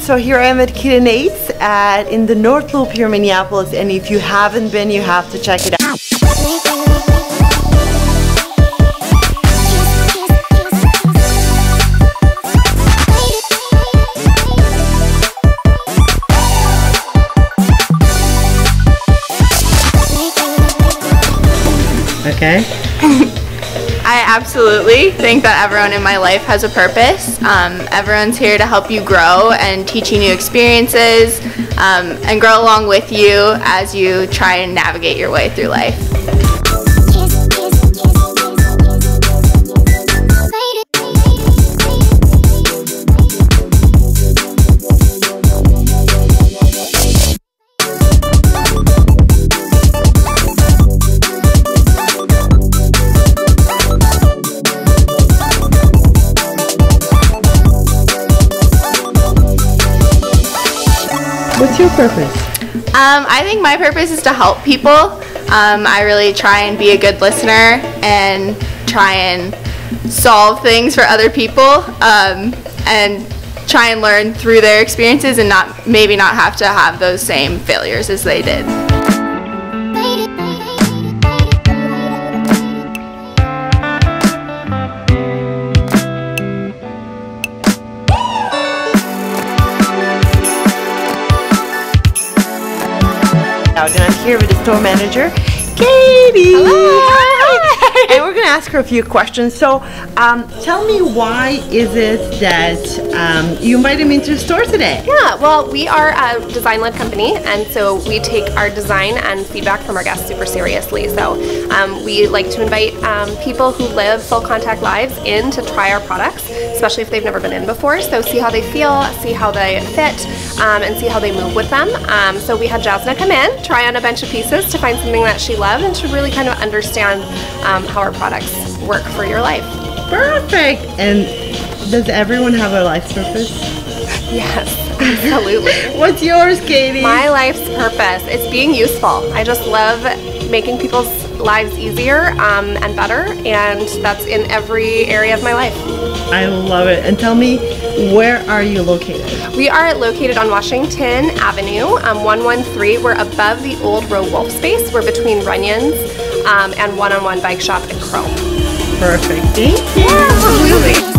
So here I am at Kit and Ace in the North Loop here in Minneapolis, and if you haven't been, you have to check it out. Okay. I absolutely think that everyone in my life has a purpose. Everyone's here to help you grow and teach you new experiences and grow along with you as you try and navigate your way through life. What's your purpose? I think my purpose is to help people. I really try and be a good listener and try and solve things for other people and try and learn through their experiences and maybe not have to have those same failures as they did. And I'm here with the store manager, Katie. Hello. And we're going to ask her a few questions. So tell me, why is it that you invited me into the store today? Yeah, well, we are a design-led company, and so we take our design and feedback from our guests super seriously. So we like to invite people who live full-contact lives in to try our products, especially if they've never been in before. So see how they feel, see how they fit, and see how they move with them. So we had Jasna come in, try on a bunch of pieces to find something that she loved and to really kind of understand how our products work for your life. Perfect! And does everyone have a life purpose? Yes. Absolutely. What's yours, Katie? My life's purpose, it's being useful. I just love making people's lives easier and better, and that's in every area of my life. I love it. And tell me, where are you located? We are located on Washington Avenue, 113. We're above the old Roe Wolf space. We're between Runyon's and One-on-One Bike Shop and Chrome. Perfect. Thank you. Yeah, absolutely.